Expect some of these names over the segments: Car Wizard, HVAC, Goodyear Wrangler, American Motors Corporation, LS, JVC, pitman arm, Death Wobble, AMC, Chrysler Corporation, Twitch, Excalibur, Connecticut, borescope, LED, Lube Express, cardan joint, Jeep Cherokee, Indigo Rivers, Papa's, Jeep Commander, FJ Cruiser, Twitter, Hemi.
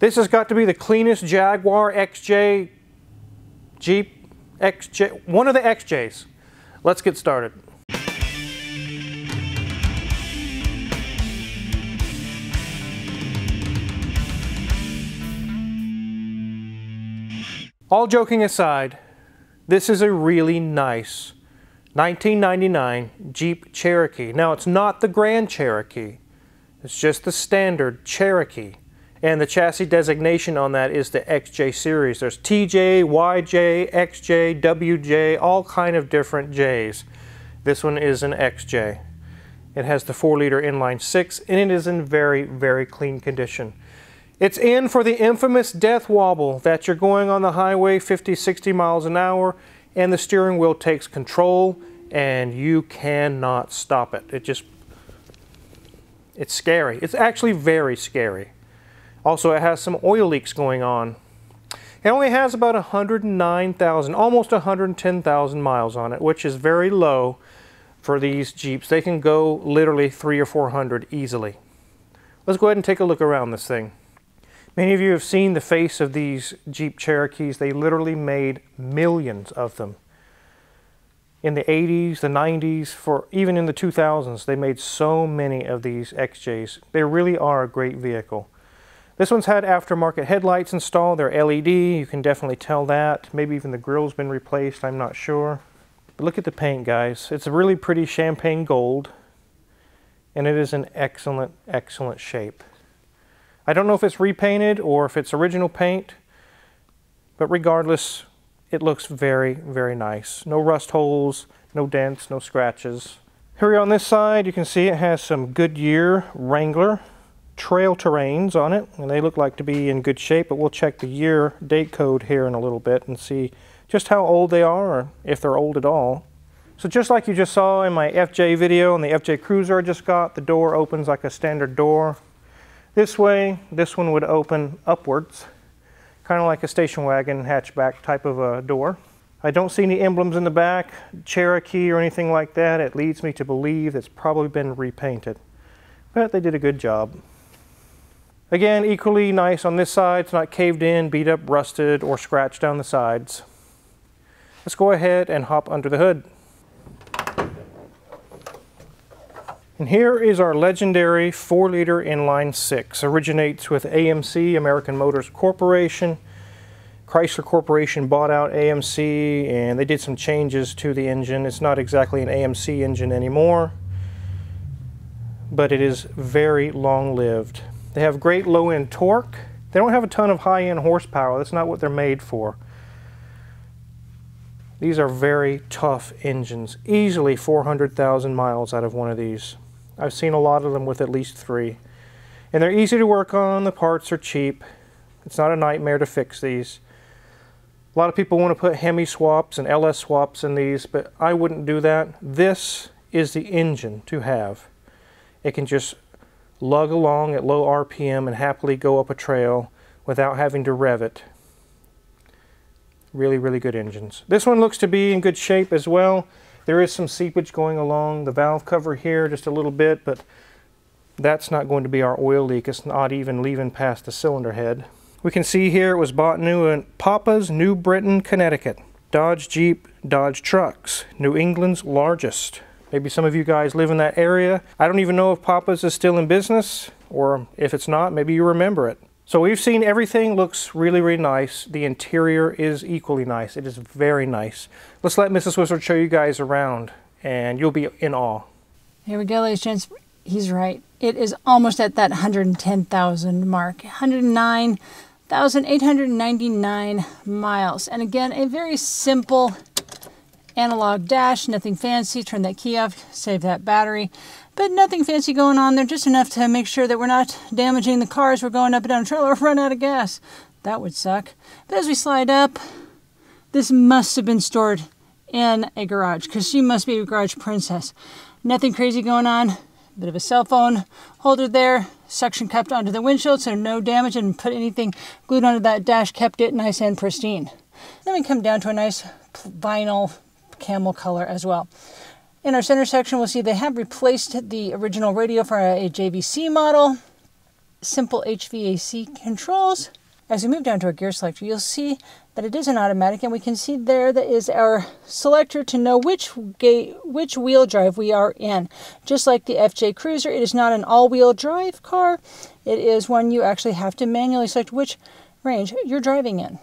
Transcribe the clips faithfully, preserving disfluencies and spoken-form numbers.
This has got to be the cleanest Jaguar X J, Jeep X J, one of the X Js. Let's get started. All joking aside, this is a really nice nineteen ninety-nine Jeep Cherokee. Now, it's not the Grand Cherokee. It's just the standard Cherokee. And the chassis designation on that is the X J series. There's T J, Y J, X J, W J, all kind of different J's. This one is an X J. It has the four liter inline six, and it is in very, very clean condition. It's in for the infamous death wobble that you're going on the highway fifty, sixty miles an hour, and the steering wheel takes control, and you cannot stop it. It just, it's scary. It's actually very scary. Also, it has some oil leaks going on. It only has about one hundred nine thousand, almost one hundred ten thousand miles on it, which is very low for these Jeeps. They can go literally three or four hundred easily. Let's go ahead and take a look around this thing. Many of you have seen the face of these Jeep Cherokees. They literally made millions of them. In the eighties, the nineties, for even in the two thousands, they made so many of these X Js. They really are a great vehicle. This one's had aftermarket headlights installed. They're L E D, you can definitely tell that. Maybe even the grille's been replaced, I'm not sure. But look at the paint, guys. It's a really pretty champagne gold, and it is in excellent, excellent shape. I don't know if it's repainted or if it's original paint, but regardless, it looks very, very nice. No rust holes, no dents, no scratches. Here on this side, you can see it has some Goodyear Wrangler trail terrains on it, and they look like to be in good shape, but we'll check the year date code here in a little bit and see just how old they are, or if they're old at all. So just like you just saw in my F J video and the F J Cruiser I just got, the door opens like a standard door. This way, this one would open upwards, kind of like a station wagon hatchback type of a door. I don't see any emblems in the back, Cherokee or anything like that. It leads me to believe it's probably been repainted, but they did a good job. Again, equally nice on this side. It's not caved in, beat up, rusted, or scratched down the sides. Let's go ahead and hop under the hood. And here is our legendary four liter inline six. Originates with A M C, American Motors Corporation. Chrysler Corporation bought out A M C, and they did some changes to the engine. It's not exactly an A M C engine anymore, but it is very long-lived. They have great low-end torque. They don't have a ton of high-end horsepower. That's not what they're made for. These are very tough engines. Easily four hundred thousand miles out of one of these. I've seen a lot of them with at least three. And they're easy to work on. The parts are cheap. It's not a nightmare to fix these. A lot of people want to put Hemi swaps and L S swaps in these, but I wouldn't do that. This is the engine to have. It can just lug along at low R P M and happily go up a trail without having to rev it. Really, really good engines. This one looks to be in good shape as well. There is some seepage going along the valve cover here just a little bit, but that's not going to be our oil leak. It's not even leaving past the cylinder head. We can see here it was bought new in Papa's, New Britain, Connecticut. Dodge Jeep, Dodge Trucks, New England's largest. Maybe some of you guys live in that area. I don't even know if Papa's is still in business, or if it's not, maybe you remember it. So we've seen everything. Looks really, really nice. The interior is equally nice. It is very nice. Let's let Missus Wizard show you guys around, and you'll be in awe. Here we go, ladies and gents. He's right. It is almost at that one hundred ten thousand mark. one hundred nine thousand eight hundred ninety-nine miles. And again, a very simple analog dash, nothing fancy. Turn that key off, save that battery, but nothing fancy going on there, just enough to make sure that we're not damaging the car as we're going up and down a trail or run out of gas. That would suck. But as we slide up, this must have been stored in a garage, because she must be a garage princess. Nothing crazy going on. Bit of a cell phone holder there, suction cupped onto the windshield, so no damage, and put anything glued onto that dash, kept it nice and pristine. Then we come down to a nice vinyl camel color as well. In our center section, we'll see they have replaced the original radio for a J V C model. simple H V A C controls. As we move down to our gear selector, you'll see that it is an automatic, and we can see there that is our selector to know which gate, which wheel drive we are in. Just like the F J Cruiser, it is not an all-wheel drive car. It is one you actually have to manually select which range you're driving in.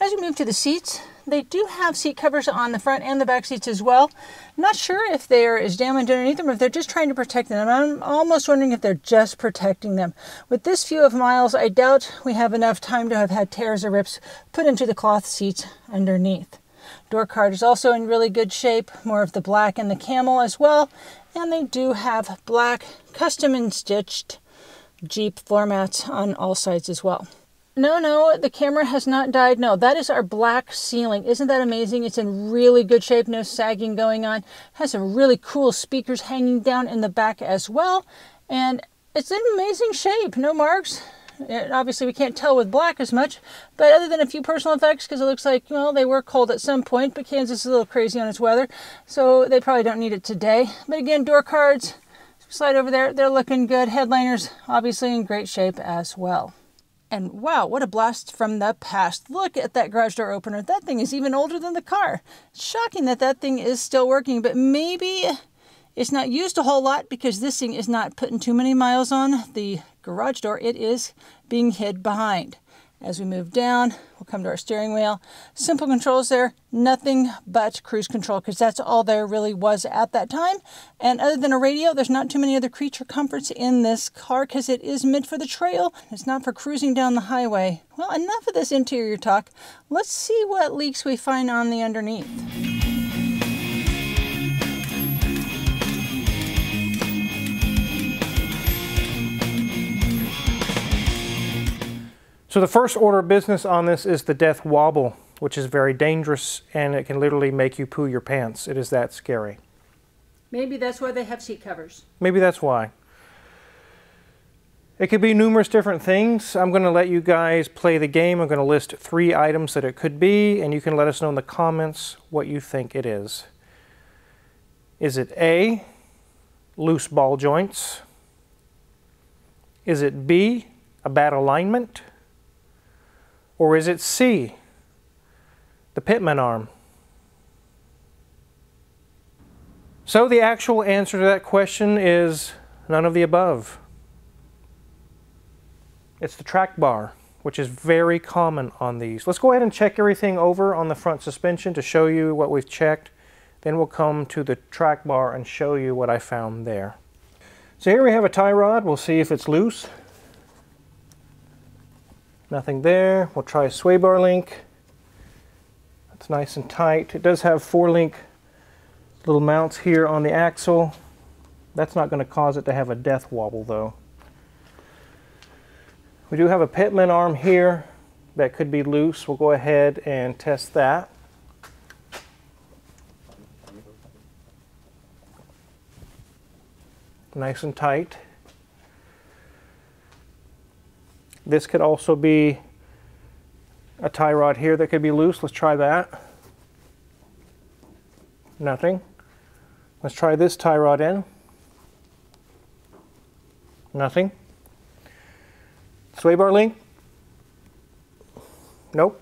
As we move to the seats, they do have seat covers on the front and the back seats as well. I'm not sure if there is damage underneath them or if they're just trying to protect them. I'm almost wondering if they're just protecting them. With this few of miles, I doubt we have enough time to have had tears or rips put into the cloth seats underneath. Door card is also in really good shape, more of the black and the camel as well. And they do have black custom and stitched Jeep floor mats on all sides as well. No, no, the camera has not died. No, that is our black ceiling. Isn't that amazing? It's in really good shape, no sagging going on. Has some really cool speakers hanging down in the back as well. And it's in amazing shape, no marks. It, obviously, we can't tell with black as much, but other than a few personal effects, because it looks like, well, they were cold at some point, but Kansas is a little crazy on its weather, so they probably don't need it today. But again, door cards, slide over there, they're looking good. Headliners, obviously in great shape as well. And wow, what a blast from the past. Look at that garage door opener. That thing is even older than the car. It's shocking that that thing is still working, but maybe it's not used a whole lot because this thing is not putting too many miles on the garage door. It is being hid behind. As we move down, we'll come to our steering wheel. Simple controls there, nothing but cruise control, because that's all there really was at that time. And other than a radio, there's not too many other creature comforts in this car, because it is meant for the trail. It's not for cruising down the highway. Well, enough of this interior talk. Let's see what leaks we find on the underneath. So the first order of business on this is the Death Wobble, which is very dangerous, and it can literally make you poo your pants. It is that scary. Maybe that's why they have seat covers. Maybe that's why. It could be numerous different things. I'm going to let you guys play the game. I'm going to list three items that it could be, and you can let us know in the comments what you think it is. Is it A, loose ball joints? Is it B, a bad alignment? Or is it C, the pitman arm? So the actual answer to that question is none of the above. It's the track bar, which is very common on these. Let's go ahead and check everything over on the front suspension to show you what we've checked. Then we'll come to the track bar and show you what I found there. So here we have a tie rod. We'll see if it's loose. Nothing there. We'll try a sway bar link. That's nice and tight. It does have four link little mounts here on the axle. That's not going to cause it to have a death wobble though. We do have a pitman arm here that could be loose. We'll go ahead and test that. Nice and tight. This could also be a tie rod here that could be loose. Let's try that. Nothing. Let's try this tie rod in. Nothing. Sway bar link. Nope.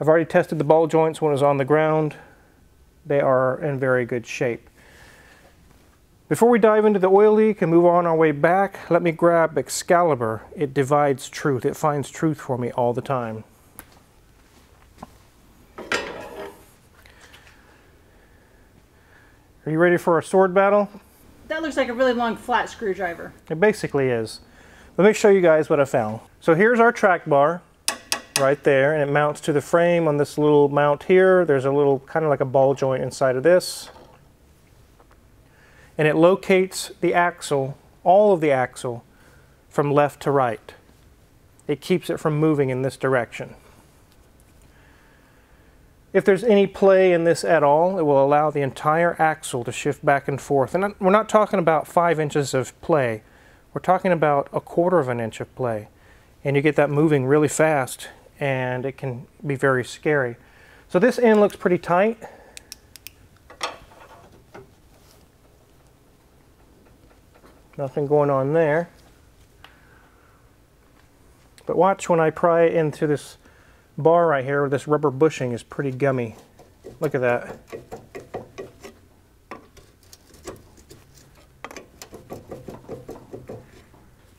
I've already tested the ball joints when it was on the ground. They are in very good shape. Before we dive into the oil leak and move on our way back, let me grab Excalibur. It divides truth. It finds truth for me all the time. Are you ready for a sword battle? That looks like a really long flat screwdriver. It basically is. Let me show you guys what I found. So here's our track bar right there, and it mounts to the frame on this little mount here. There's a little kind of like a ball joint inside of this. And it locates the axle, all of the axle, from left to right. It keeps it from moving in this direction. If there's any play in this at all, it will allow the entire axle to shift back and forth. And we're not talking about five inches of play. We're talking about a quarter of an inch of play. And you get that moving really fast, and it can be very scary. So this end looks pretty tight. Nothing going on there. But watch when I pry into this bar right here, this rubber bushing is pretty gummy. Look at that.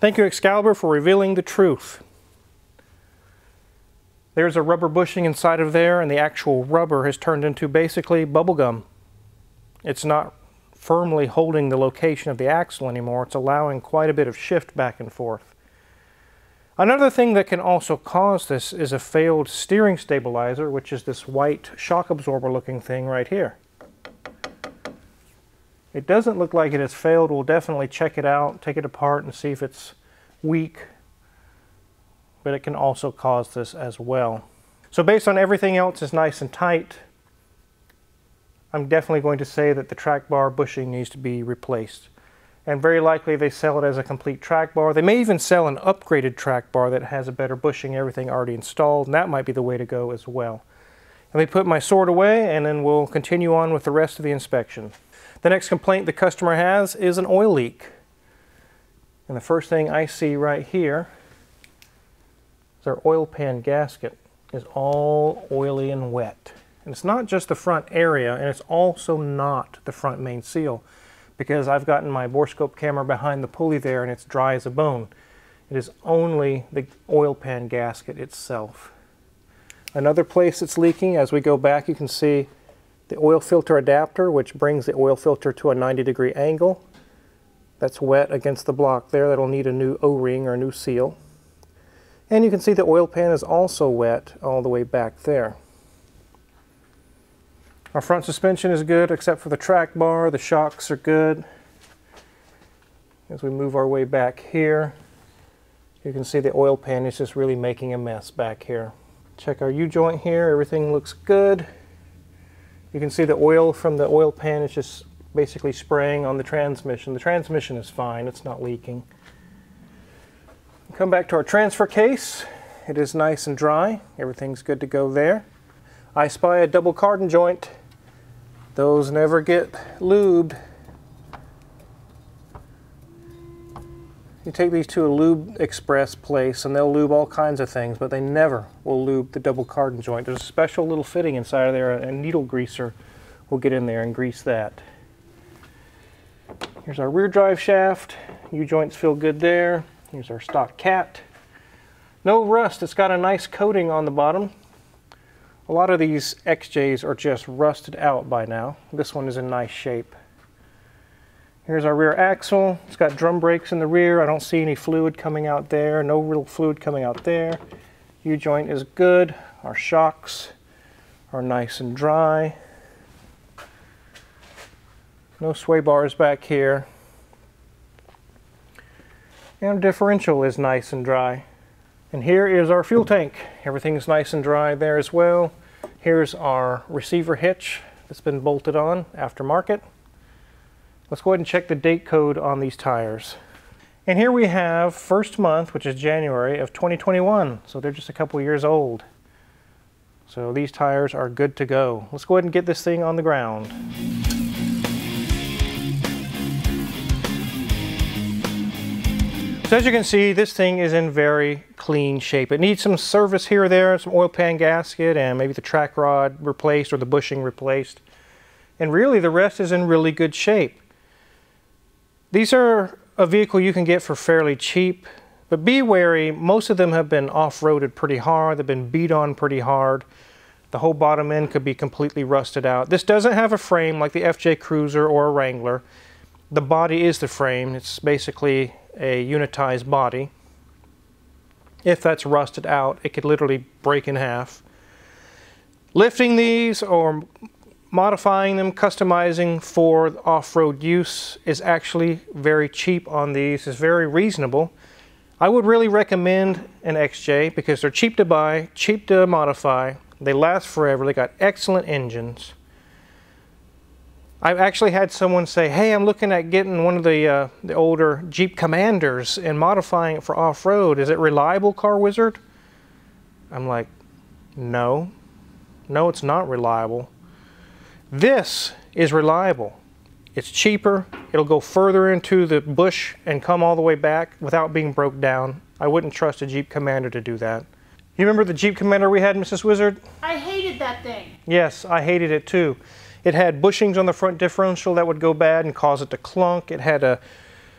Thank you, Excalibur, for revealing the truth. There's a rubber bushing inside of there, and the actual rubber has turned into basically bubble gum. It's not firmly holding the location of the axle anymore. It's allowing quite a bit of shift back and forth. Another thing that can also cause this is a failed steering stabilizer, which is this white shock absorber looking thing right here. It doesn't look like it has failed. We'll definitely check it out, take it apart, and see if it's weak. But it can also cause this as well. So based on everything else is nice and tight, I'm definitely going to say that the track bar bushing needs to be replaced. And very likely they sell it as a complete track bar. They may even sell an upgraded track bar that has a better bushing, everything already installed, and that might be the way to go as well. Let me put my sword away, and then we'll continue on with the rest of the inspection. The next complaint the customer has is an oil leak. And the first thing I see right here is our oil pan gasket is all oily and wet. And it's not just the front area, and it's also not the front main seal, because I've gotten my borescope camera behind the pulley there and it's dry as a bone. It is only the oil pan gasket itself. Another place that's leaking, as we go back, you can see the oil filter adapter, which brings the oil filter to a ninety degree angle. That's wet against the block there. That'll need a new O-ring or a new seal. And you can see the oil pan is also wet all the way back there. Our front suspension is good except for the track bar. The shocks are good. As we move our way back here, you can see the oil pan is just really making a mess back here. Check our U-joint here. Everything looks good. You can see the oil from the oil pan is just basically spraying on the transmission. The transmission is fine. It's not leaking. Come back to our transfer case. It is nice and dry. Everything's good to go there. I spy a double cardan joint. Those never get lubed. You take these to a Lube Express place and they'll lube all kinds of things, but they never will lube the double cardan joint. There's a special little fitting inside of there. A needle greaser will get in there and grease that. Here's our rear drive shaft. U-joints feel good there. Here's our stock cat. No rust. It's got a nice coating on the bottom. A lot of these X Js are just rusted out by now. This one is in nice shape. Here's our rear axle. It's got drum brakes in the rear. I don't see any fluid coming out there. No real fluid coming out there. U-joint is good. Our shocks are nice and dry. No sway bars back here. And differential is nice and dry. And here is our fuel tank. Everything's nice and dry there as well. Here's our receiver hitch that's been bolted on aftermarket. Let's go ahead and check the date code on these tires. And here we have first month, which is January of twenty twenty-one. So they're just a couple years old. So these tires are good to go. Let's go ahead and get this thing on the ground. So as you can see, this thing is in very clean shape. It needs some service here or there, some oil pan gasket and maybe the track rod replaced or the bushing replaced. And really the rest is in really good shape. These are a vehicle you can get for fairly cheap, but be wary, most of them have been off-roaded pretty hard, they've been beat on pretty hard. The whole bottom end could be completely rusted out. This doesn't have a frame like the F J Cruiser or a Wrangler. The body is the frame. It's basically a unitized body. If that's rusted out, it could literally break in half. Lifting these or modifying them, customizing for off-road use is actually very cheap on these. It's very reasonable. I would really recommend an X J because they're cheap to buy, cheap to modify. They last forever. They got excellent engines. I've actually had someone say, hey, I'm looking at getting one of the, uh, the older Jeep Commanders and modifying it for off-road. Is it reliable, Car Wizard? I'm like, no. No, it's not reliable. This is reliable. It's cheaper. It'll go further into the bush and come all the way back without being broke down. I wouldn't trust a Jeep Commander to do that. You remember the Jeep Commander we had, Missus Wizard? I hated that thing. Yes, I hated it too. It had bushings on the front differential that would go bad and cause it to clunk. It had a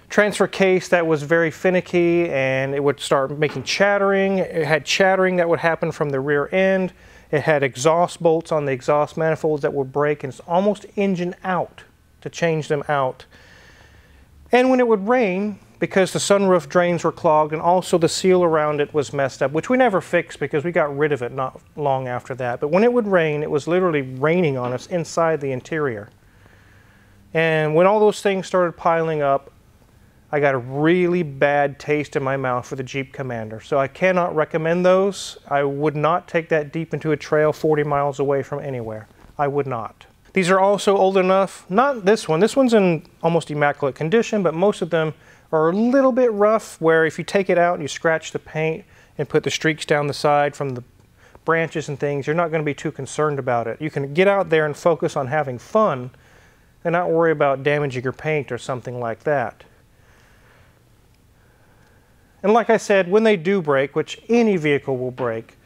transfer case that was very finicky and it would start making chattering. It had chattering that would happen from the rear end. It had exhaust bolts on the exhaust manifolds that would break, and it's almost engine out to change them out. And when it would rain, because the sunroof drains were clogged and also the seal around it was messed up, which we never fixed because we got rid of it not long after that. But when it would rain, it was literally raining on us inside the interior. And when all those things started piling up, I got a really bad taste in my mouth for the Jeep Commander. So I cannot recommend those. I would not take that deep into a trail forty miles away from anywhere. I would not. These are also old enough, not this one. This one's in almost immaculate condition, but most of them are a little bit rough, where if you take it out and you scratch the paint and put the streaks down the side from the branches and things, you're not going to be too concerned about it. You can get out there and focus on having fun and not worry about damaging your paint or something like that. And like I said, when they do break, which any vehicle will break,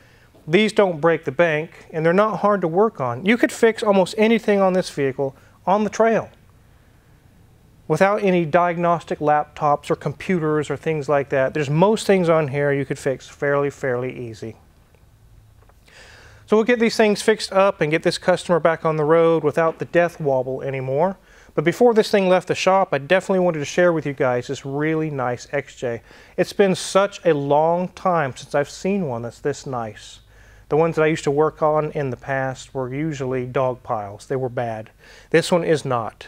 these don't break the bank and they're not hard to work on. You could fix almost anything on this vehicle on the trail without any diagnostic laptops or computers or things like that. There's most things on here you could fix fairly, fairly easy. So we'll get these things fixed up and get this customer back on the road without the death wobble anymore. But before this thing left the shop, I definitely wanted to share with you guys this really nice X J. It's been such a long time since I've seen one that's this nice. The ones that I used to work on in the past were usually dog piles. They were bad. This one is not.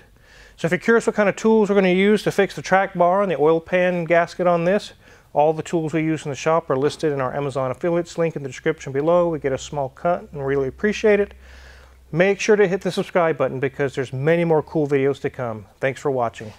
So if you're curious what kind of tools we're going to use to fix the track bar and the oil pan gasket on this, all the tools we use in the shop are listed in our Amazon affiliates link in the description below. We get a small cut and really appreciate it. Make sure to hit the subscribe button because there's many more cool videos to come. Thanks for watching.